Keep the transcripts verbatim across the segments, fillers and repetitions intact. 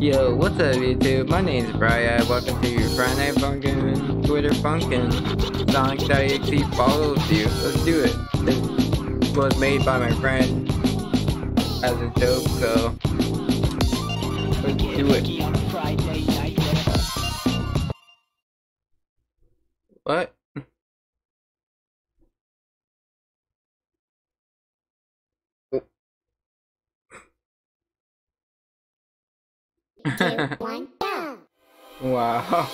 Yo, what's up YouTube? My name's Bryai. Welcome to your Friday Night Funkin', Twitter Funkin'. Sonic dot E X E follows you. Let's do it. This was made by my friend as a joke, so let's do it. What? Two, one, go. Wow.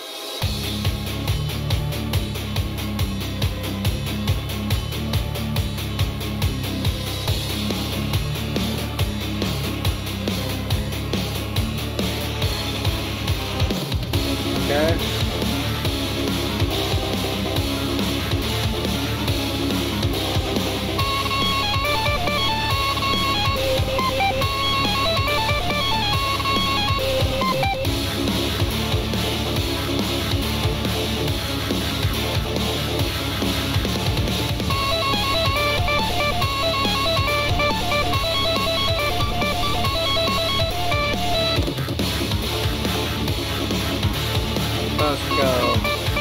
Okay. Let's go. Okay.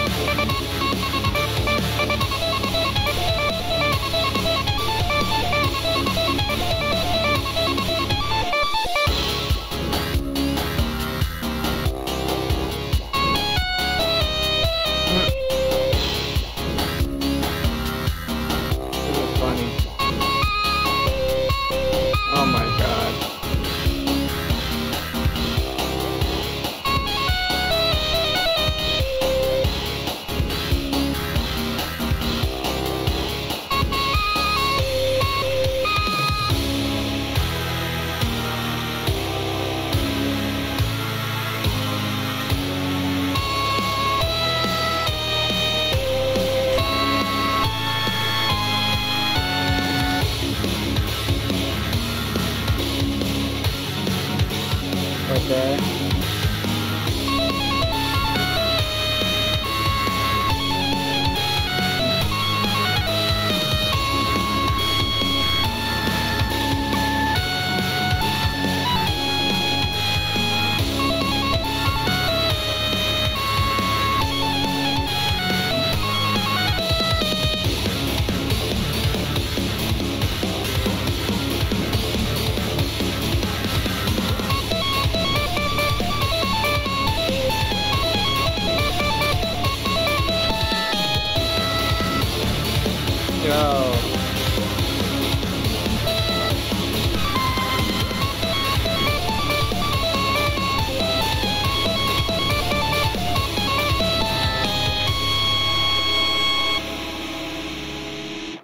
Go.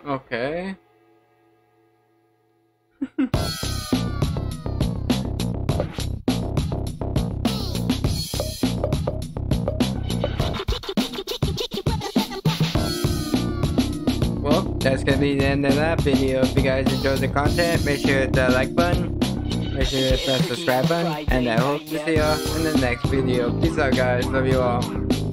Okay. That's gonna be the end of that video. If you guys enjoyed the content, make sure to hit that like button, make sure to hit that subscribe button, and I hope to see y'all in the next video. Peace out guys, love you all.